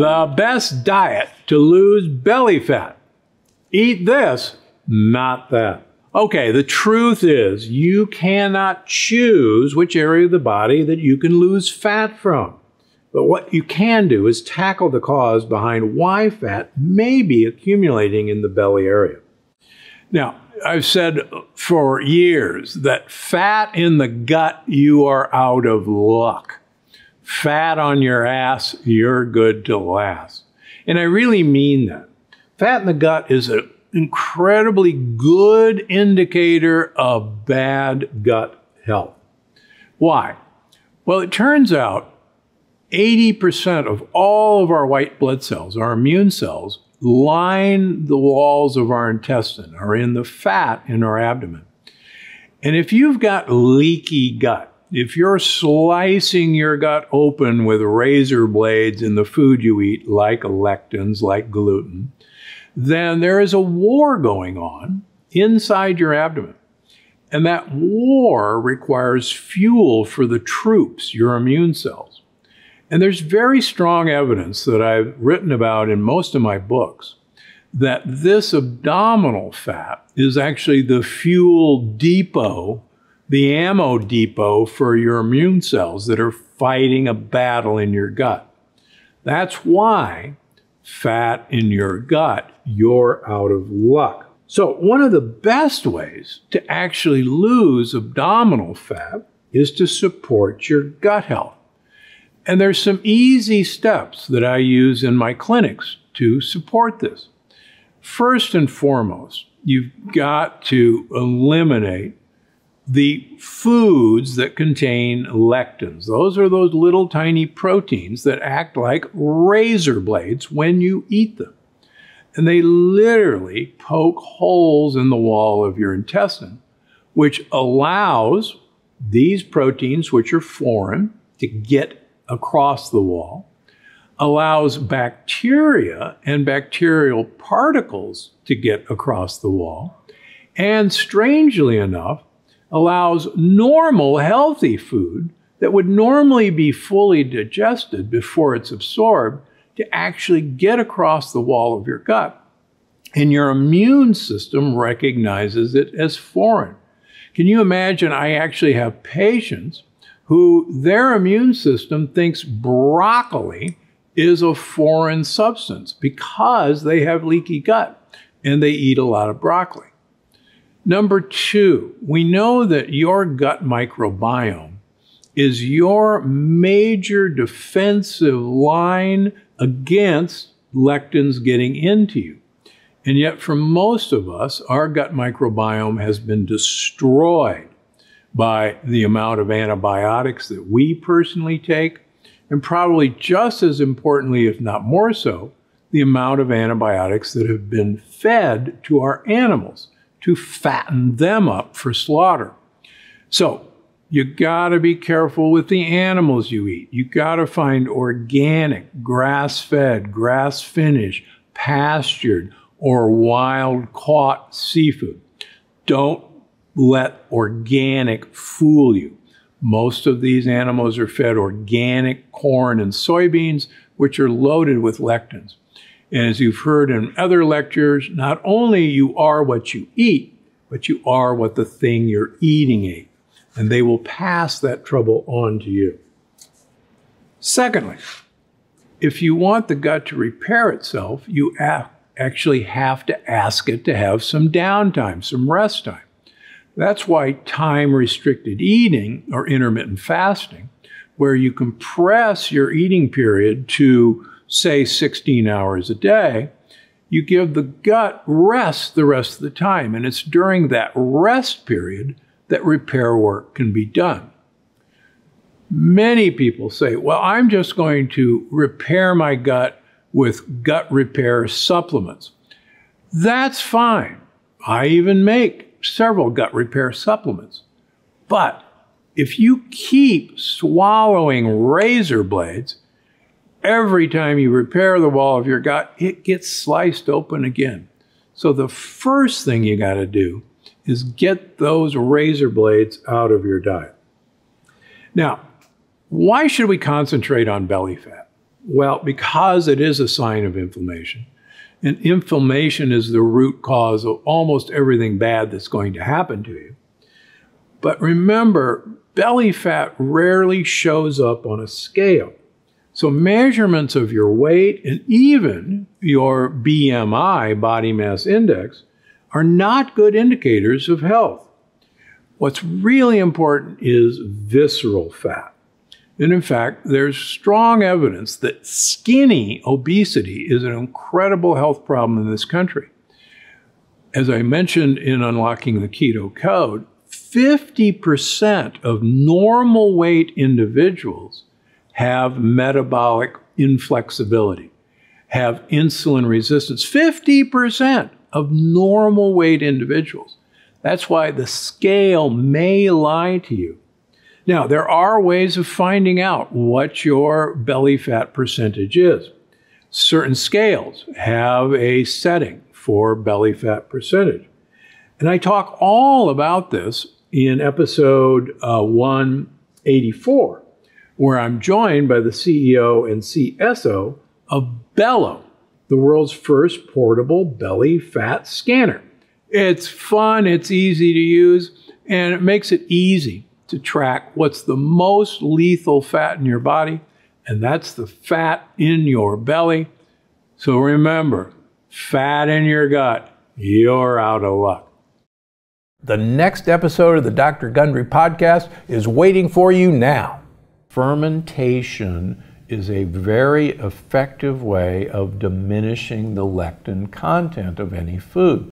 The best diet to lose belly fat. Eat this, not that. Okay, the truth is you cannot choose which area of the body that you can lose fat from. But what you can do is tackle the cause behind why fat may be accumulating in the belly area. Now, I've said for years that fat in the gut, you are out of luck. Fat on your ass, you're good to last. And I really mean that. Fat in the gut is an incredibly good indicator of bad gut health. Why? Well, it turns out 80% of all of our white blood cells, our immune cells, line the walls of our intestine or in the fat in our abdomen. And if you've got leaky gut, if you're slicing your gut open with razor blades in the food you eat, like lectins, like gluten, then there is a war going on inside your abdomen. And that war requires fuel for the troops, your immune cells. And there's very strong evidence that I've written about in most of my books that this abdominal fat is actually the fuel depot, the ammo depot for your immune cells that are fighting a battle in your gut. That's why fat in your gut, you're out of luck. So one of the best ways to actually lose abdominal fat is to support your gut health. And there's some easy steps that I use in my clinics to support this. First and foremost, you've got to eliminate the foods that contain lectins. Those are those little tiny proteins that act like razor blades when you eat them. And they literally poke holes in the wall of your intestine, which allows these proteins, which are foreign, to get across the wall, allows bacteria and bacterial particles to get across the wall, and strangely enough, allows normal healthy food that would normally be fully digested before it's absorbed to actually get across the wall of your gut. And your immune system recognizes it as foreign. Can you imagine? I actually have patients who their immune system thinks broccoli is a foreign substance because they have leaky gut and they eat a lot of broccoli. Number two, we know that your gut microbiome is your major defensive line against lectins getting into you. And yet for most of us, our gut microbiome has been destroyed by the amount of antibiotics that we personally take, and probably just as importantly, if not more so, the amount of antibiotics that have been fed to our animals to fatten them up for slaughter. So you gotta be careful with the animals you eat. You gotta find organic, grass-fed, grass-finished, pastured, or wild-caught seafood. Don't let organic fool you. Most of these animals are fed organic corn and soybeans, which are loaded with lectins. And as you've heard in other lectures, not only you are what you eat, but you are what the thing you're eating ate. And they will pass that trouble on to you. Secondly, if you want the gut to repair itself, you actually have to ask it to have some downtime, some rest time. That's why time-restricted eating or intermittent fasting, where you compress your eating period to, say, 16 hours a day, you give the gut rest the rest of the time. And it's during that rest period that repair work can be done. Many people say, well, I'm just going to repair my gut with gut repair supplements. That's fine. I even make several gut repair supplements. But if you keep swallowing razor blades, every time you repair the wall of your gut, it gets sliced open again. So the first thing you got to do is get those razor blades out of your diet. Now, why should we concentrate on belly fat? Well, because it is a sign of inflammation, and inflammation is the root cause of almost everything bad that's going to happen to you. But remember, belly fat rarely shows up on a scale. So measurements of your weight and even your BMI, body mass index, are not good indicators of health. What's really important is visceral fat. And in fact, there's strong evidence that skinny obesity is an incredible health problem in this country. As I mentioned in Unlocking the Keto Code, 50% of normal weight individuals have metabolic inflexibility, have insulin resistance. 50% of normal weight individuals. That's why the scale may lie to you. Now, there are ways of finding out what your belly fat percentage is. Certain scales have a setting for belly fat percentage. And I talk all about this in episode 184, where I'm joined by the CEO and CSO of Bello, the world's first portable belly fat scanner. It's fun, it's easy to use, and it makes it easy to track what's the most lethal fat in your body, and that's the fat in your belly. So remember, fat in your gut, you're out of luck. The next episode of the Dr. Gundry Podcast is waiting for you now. Fermentation is a very effective way of diminishing the lectin content of any food.